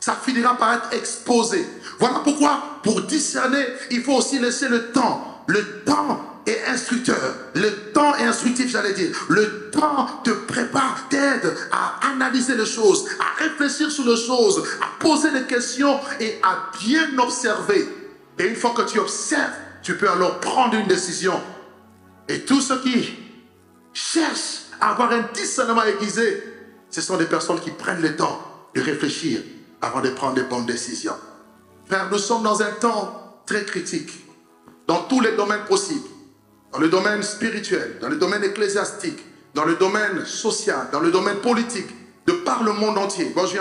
Ça finira par être exposé. Voilà pourquoi, pour discerner, il faut aussi laisser le temps. Le temps est instructeur. Le temps est instructif, j'allais dire. Le temps te prépare, t'aide à analyser les choses, à réfléchir sur les choses, à poser des questions et à bien observer. Et une fois que tu observes, tu peux alors prendre une décision. Et tous ceux qui cherchent à avoir un discernement aiguisé, ce sont des personnes qui prennent le temps de réfléchir avant de prendre des bonnes décisions. Frère, nous sommes dans un temps très critique, dans tous les domaines possibles. Dans le domaine spirituel, dans le domaine ecclésiastique, dans le domaine social, dans le domaine politique, de par le monde entier. Moi, je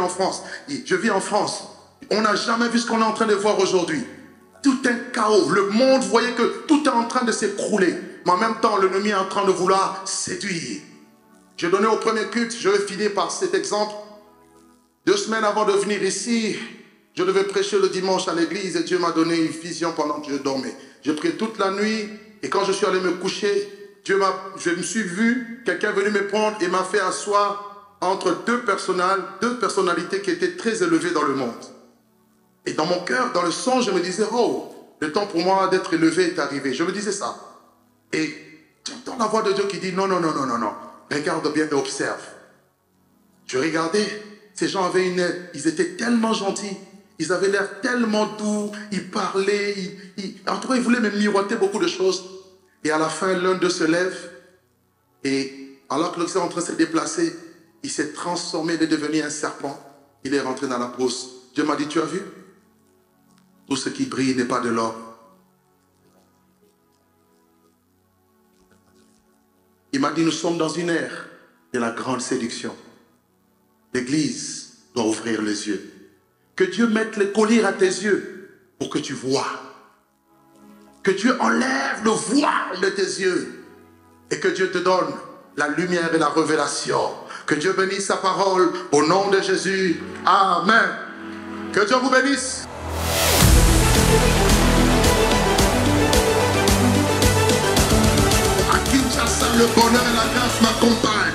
vis en France. On n'a jamais vu ce qu'on est en train de voir aujourd'hui. Tout un chaos. Le monde, vous voyez que tout est en train de s'écrouler. Mais en même temps, l'ennemi est en train de vouloir séduire. J'ai donné au premier culte, je vais finir par cet exemple. 2 semaines avant de venir ici, je devais prêcher le dimanche à l'église et Dieu m'a donné une vision pendant que je dormais. J'ai prié toute la nuit. Et quand je suis allé me coucher, je me suis vu, quelqu'un est venu me prendre et m'a fait asseoir entre deux personnalités qui étaient très élevées dans le monde. Et dans mon cœur, dans le songe, je me disais, oh, le temps pour moi d'être élevé est arrivé. Je me disais ça. Et j'entends la voix de Dieu qui dit, non, non, non, non, non, non, regarde bien et observe. Je regardais, ces gens avaient une aide, ils étaient tellement gentils. Ils avaient l'air tellement doux, ils parlaient, en tout cas, ils voulaient me miroiter beaucoup de choses. Et à la fin, l'un d'eux se lève et alors que l'autre est en train de se déplacer, il s'est transformé, il est devenu un serpent. Il est rentré dans la brousse. Dieu m'a dit, tu as vu? Tout ce qui brille n'est pas de l'or. Il m'a dit, nous sommes dans une ère de la grande séduction. L'Église doit ouvrir les yeux. Que Dieu mette le collier à tes yeux pour que tu vois. Que Dieu enlève le voile de tes yeux. Et que Dieu te donne la lumière et la révélation. Que Dieu bénisse sa parole au nom de Jésus. Amen. Que Dieu vous bénisse. À Kinshasa, le bonheur et la grâce m'accompagnent.